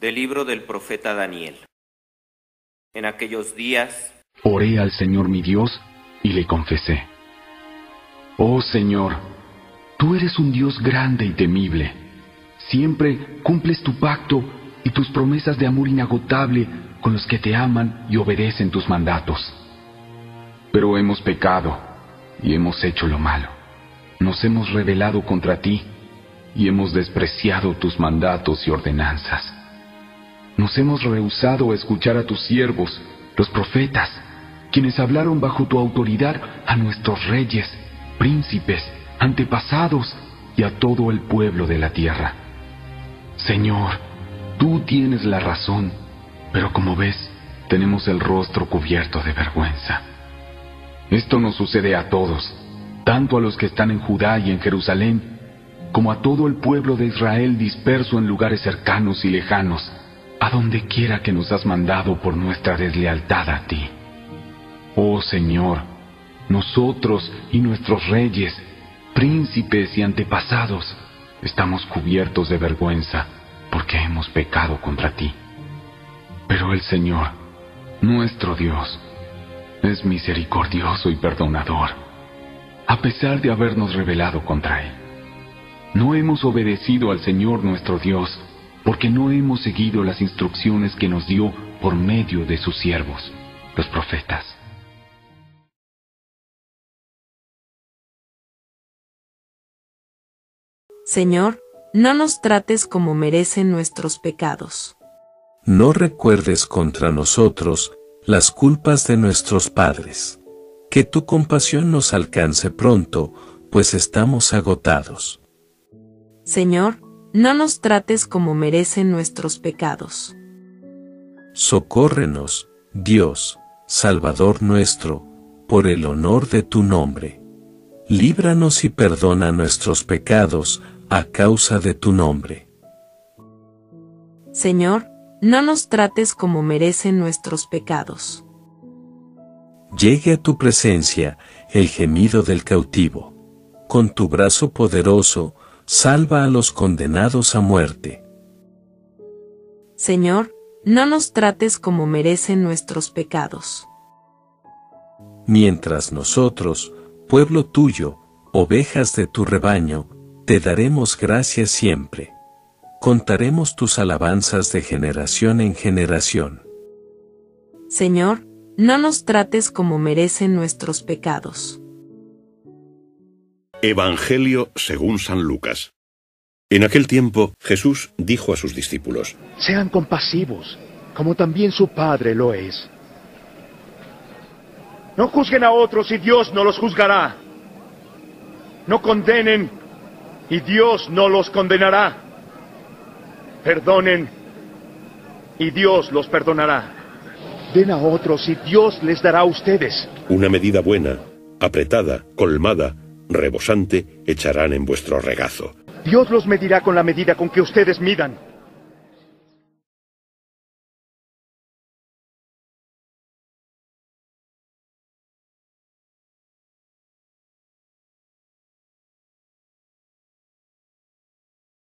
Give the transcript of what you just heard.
Del libro del profeta Daniel. En aquellos días oré al Señor mi Dios y le confesé: Oh Señor, tú eres un Dios grande y temible. Siempre cumples tu pacto y tus promesas de amor inagotable con los que te aman y obedecen tus mandatos. Pero hemos pecado y hemos hecho lo malo. Nos hemos rebelado contra ti y hemos despreciado tus mandatos y ordenanzas. Nos hemos rehusado a escuchar a tus siervos, los profetas, quienes hablaron bajo tu autoridad a nuestros reyes, príncipes, antepasados y a todo el pueblo de la tierra. Señor, tú tienes la razón, pero como ves, tenemos el rostro cubierto de vergüenza. Esto nos sucede a todos, tanto a los que están en Judá y en Jerusalén, como a todo el pueblo de Israel disperso en lugares cercanos y lejanos, a donde quiera que nos has mandado por nuestra deslealtad a ti. Oh Señor, nosotros y nuestros reyes, príncipes y antepasados, estamos cubiertos de vergüenza porque hemos pecado contra ti. Pero el Señor, nuestro Dios, es misericordioso y perdonador, a pesar de habernos rebelado contra Él. No hemos obedecido al Señor nuestro Dios, porque no hemos seguido las instrucciones que nos dio por medio de sus siervos, los profetas. Señor, no nos trates como merecen nuestros pecados. No recuerdes contra nosotros las culpas de nuestros padres. Que tu compasión nos alcance pronto, pues estamos agotados. Señor, no nos trates como merecen nuestros pecados. Socórrenos, Dios, Salvador nuestro, por el honor de tu nombre. Líbranos y perdona nuestros pecados a causa de tu nombre. Señor, no nos trates como merecen nuestros pecados. Llegue a tu presencia el gemido del cautivo. Con tu brazo poderoso, salva a los condenados a muerte. Señor, no nos trates como merecen nuestros pecados. Mientras nosotros, pueblo tuyo, ovejas de tu rebaño, te daremos gracias siempre. Contaremos tus alabanzas de generación en generación. Señor, no nos trates como merecen nuestros pecados. Evangelio según San Lucas. En aquel tiempo, Jesús dijo a sus discípulos: Sean compasivos, como también su Padre lo es. No juzguen a otros y Dios no los juzgará. No condenen y Dios no los condenará. Perdonen y Dios los perdonará. Den a otros y Dios les dará a ustedes. Una medida buena, apretada, colmada, rebosante, echarán en vuestro regazo. Dios los medirá con la medida con que ustedes midan.